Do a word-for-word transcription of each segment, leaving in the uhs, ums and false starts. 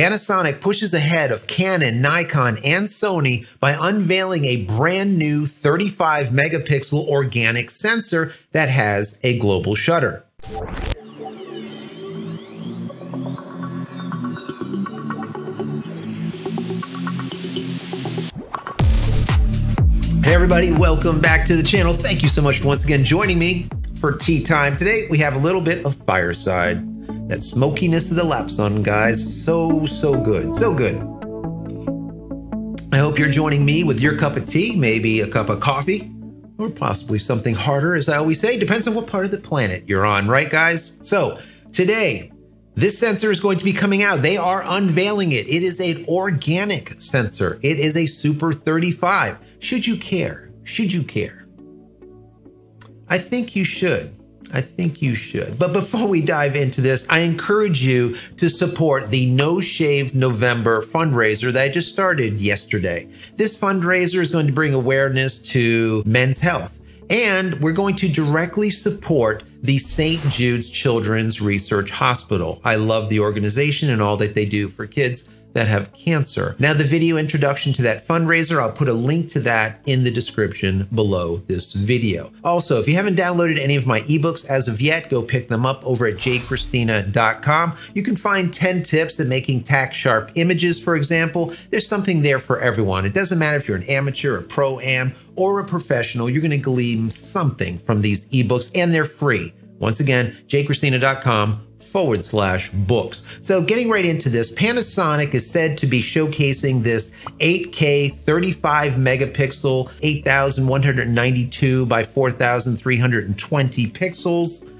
Panasonic pushes ahead of Canon, Nikon, and Sony by unveiling a brand new thirty-five megapixel organic sensor that has a global shutter. Hey everybody, welcome back to the channel. Thank you so much for once again joining me for tea time. Today we have a little bit of fireside. That smokiness of the Lapsun, guys, so, so good, so good. I hope you're joining me with your cup of tea, maybe a cup of coffee, or possibly something harder, as I always say, depends on what part of the planet you're on, right, guys? So today, this sensor is going to be coming out. They are unveiling it. It is an organic sensor. It is a Super thirty-five. Should you care? Should you care? I think you should. I think you should. But before we dive into this, I encourage you to support the No Shave November fundraiser that I just started yesterday. This fundraiser is going to bring awareness to men's health, and we're going to directly support the Saint Jude's Children's Research Hospital. I love the organization and all that they do for kids that have cancer. Now, the video introduction to that fundraiser, I'll put a link to that in the description below this video. Also, if you haven't downloaded any of my ebooks as of yet, go pick them up over at j cristina dot com. You can find ten tips at making tack sharp images, for example. There's something there for everyone. It doesn't matter if you're an amateur, a pro-am, or a professional, you're gonna glean something from these ebooks, and they're free. Once again, j cristina dot com forward slash books. So getting right into this, Panasonic is said to be showcasing this eight K thirty-five megapixel, eight thousand one hundred ninety-two by four thousand three hundred twenty pixels.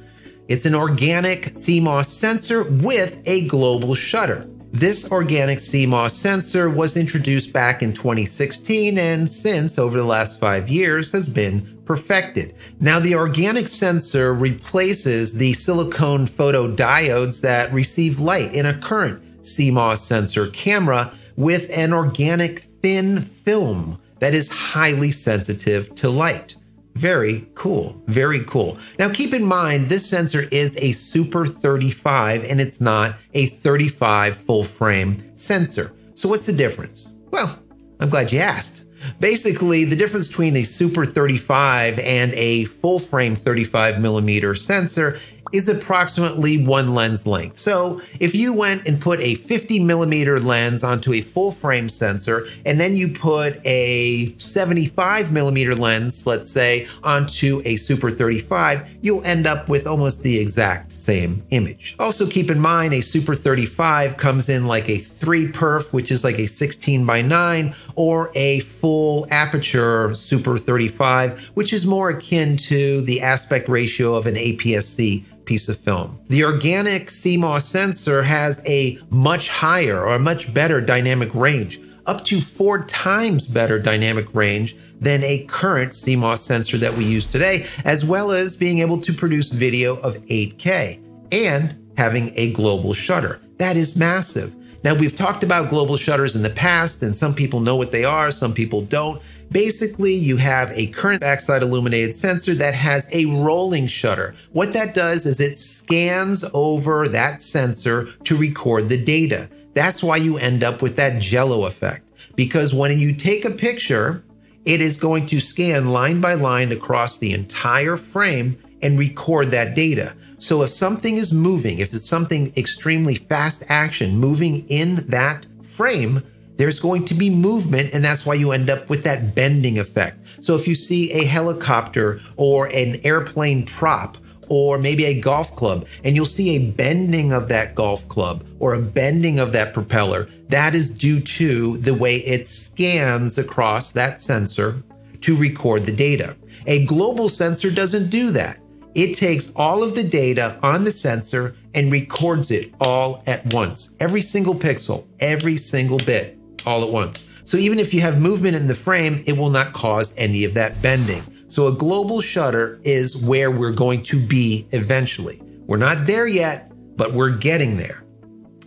It's an organic C MOS sensor with a global shutter. This organic C MOS sensor was introduced back in twenty sixteen and since over the last five years has been perfected. Now the organic sensor replaces the silicone photodiodes that receive light in a current C MOS sensor camera with an organic thin film that is highly sensitive to light. Very cool, very cool. Now keep in mind, this sensor is a Super thirty-five and it's not a thirty-five full frame sensor. So what's the difference? Well, I'm glad you asked. Basically, the difference between a Super thirty-five and a full frame thirty-five millimeter sensor is approximately one lens length. So if you went and put a fifty millimeter lens onto a full frame sensor, and then you put a seventy-five millimeter lens, let's say, onto a Super thirty-five, you'll end up with almost the exact same image. Also keep in mind, a Super thirty-five comes in like a three perf, which is like a sixteen by nine, or a full aperture Super thirty-five, which is more akin to the aspect ratio of an A P S C piece of film. The organic C MOS sensor has a much higher or much better dynamic range, up to four times better dynamic range than a current C MOS sensor that we use today, as well as being able to produce video of eight K and having a global shutter. That is massive. Now, we've talked about global shutters in the past, and some people know what they are, some people don't. Basically, you have a current backside illuminated sensor that has a rolling shutter. What that does is it scans over that sensor to record the data. That's why you end up with that jello effect, because when you take a picture, it is going to scan line by line across the entire frame and record that data. So if something is moving, if it's something extremely fast action moving in that frame, there's going to be movement, and that's why you end up with that bending effect. So if you see a helicopter or an airplane prop or maybe a golf club, and you'll see a bending of that golf club or a bending of that propeller, that is due to the way it scans across that sensor to record the data. A global sensor doesn't do that. It takes all of the data on the sensor and records it all at once. Every single pixel, every single bit, all at once. So even if you have movement in the frame, it will not cause any of that bending. So a global shutter is where we're going to be eventually. We're not there yet, but we're getting there.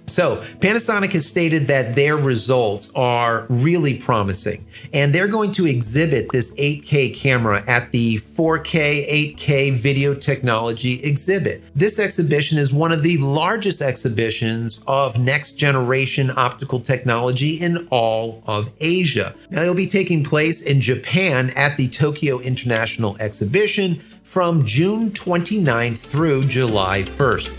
So Panasonic has stated that their results are really promising, and they're going to exhibit this eight K camera at the four K, eight K video technology exhibit. This exhibition is one of the largest exhibitions of next generation optical technology in all of Asia. Now, it'll be taking place in Japan at the Tokyo International Exhibition from June twenty-ninth through July first.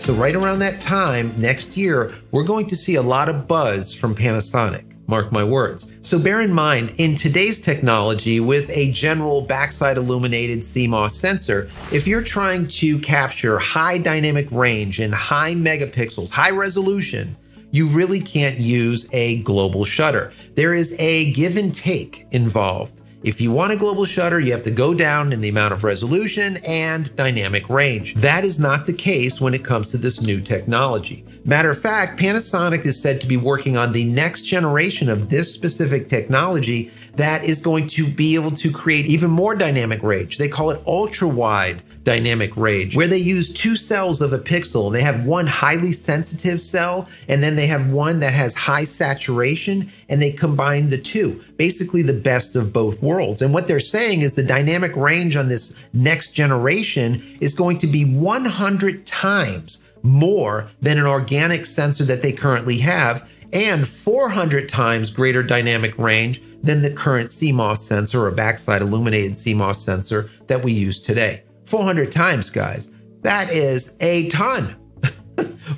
So right around that time next year, we're going to see a lot of buzz from Panasonic. Mark my words. So bear in mind, in today's technology with a general backside illuminated C MOS sensor, if you're trying to capture high dynamic range and high megapixels, high resolution, you really can't use a global shutter. There is a give and take involved. If you want a global shutter, you have to go down in the amount of resolution and dynamic range. That is not the case when it comes to this new technology. Matter of fact, Panasonic is said to be working on the next generation of this specific technology that is going to be able to create even more dynamic range. They call it ultra-wide dynamic range, where they use two cells of a pixel. They have one highly sensitive cell, and then they have one that has high saturation, and they combine the two, basically the best of both worlds. Worlds. And what they're saying is the dynamic range on this next generation is going to be one hundred times more than an organic sensor that they currently have, and four hundred times greater dynamic range than the current C MOS sensor or backside illuminated C MOS sensor that we use today. four hundred times, guys. That is a ton.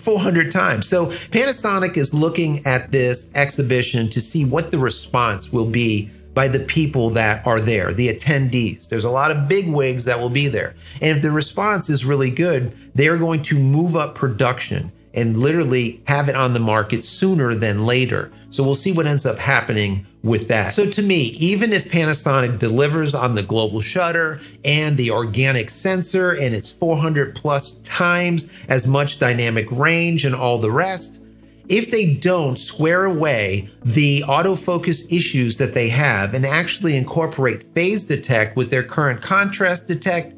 four hundred times. So Panasonic is looking at this exhibition to see what the response will be by the people that are there, the attendees. There's a lot of big wigs that will be there. And if the response is really good, they are going to move up production and literally have it on the market sooner than later. So we'll see what ends up happening with that. So to me, even if Panasonic delivers on the global shutter and the organic sensor and its four hundred plus times as much dynamic range and all the rest, if they don't square away the autofocus issues that they have and actually incorporate phase detect with their current contrast detect,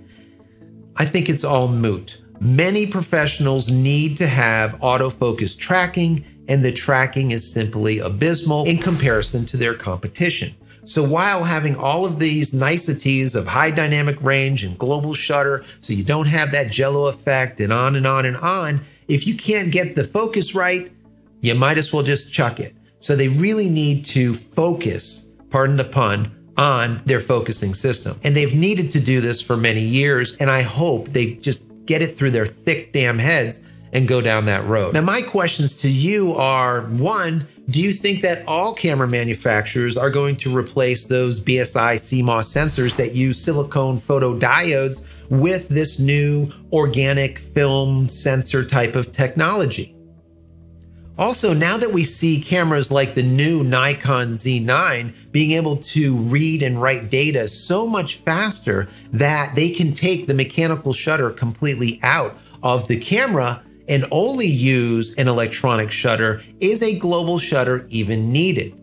I think it's all moot. Many professionals need to have autofocus tracking, and the tracking is simply abysmal in comparison to their competition. So while having all of these niceties of high dynamic range and global shutter, so you don't have that jello effect and on and on and on, if you can't get the focus right, you might as well just chuck it. So they really need to focus, pardon the pun, on their focusing system. And they've needed to do this for many years, and I hope they just get it through their thick damn heads and go down that road. Now, my questions to you are, one, do you think that all camera manufacturers are going to replace those B S I C MOS sensors that use silicone photodiodes with this new organic film sensor type of technology? Also, now that we see cameras like the new Nikon Z nine being able to read and write data so much faster that they can take the mechanical shutter completely out of the camera and only use an electronic shutter, is a global shutter even needed?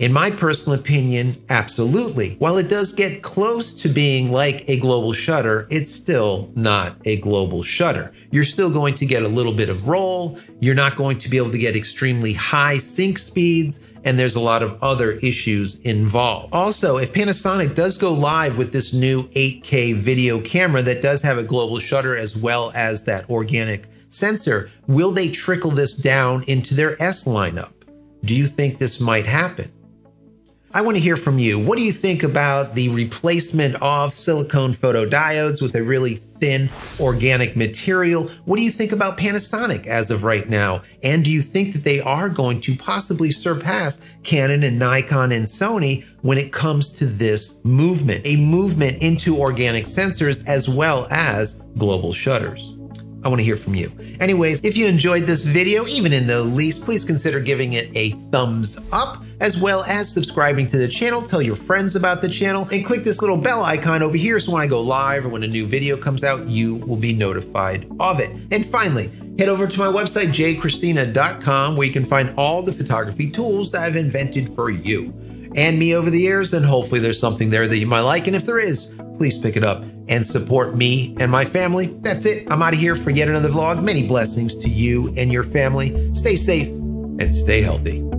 In my personal opinion, absolutely. While it does get close to being like a global shutter, it's still not a global shutter. You're still going to get a little bit of roll. You're not going to be able to get extremely high sync speeds, and there's a lot of other issues involved. Also, if Panasonic does go live with this new eight K video camera that does have a global shutter as well as that organic sensor, will they trickle this down into their S lineup? Do you think this might happen? I want to hear from you. What do you think about the replacement of silicone photodiodes with a really thin organic material? What do you think about Panasonic as of right now? And do you think that they are going to possibly surpass Canon and Nikon and Sony when it comes to this movement, a movement into organic sensors as well as global shutters? I want to hear from you. Anyways, if you enjoyed this video, even in the least, please consider giving it a thumbs up, as well as subscribing to the channel. Tell your friends about the channel and click this little bell icon over here so when I go live or when a new video comes out, you will be notified of it. And finally, head over to my website, j cristina dot com, where you can find all the photography tools that I've invented for you. and me over the years, then hopefully there's something there that you might like. And if there is, please pick it up and support me and my family. That's it. I'm out of here for yet another vlog. Many blessings to you and your family. Stay safe and stay healthy.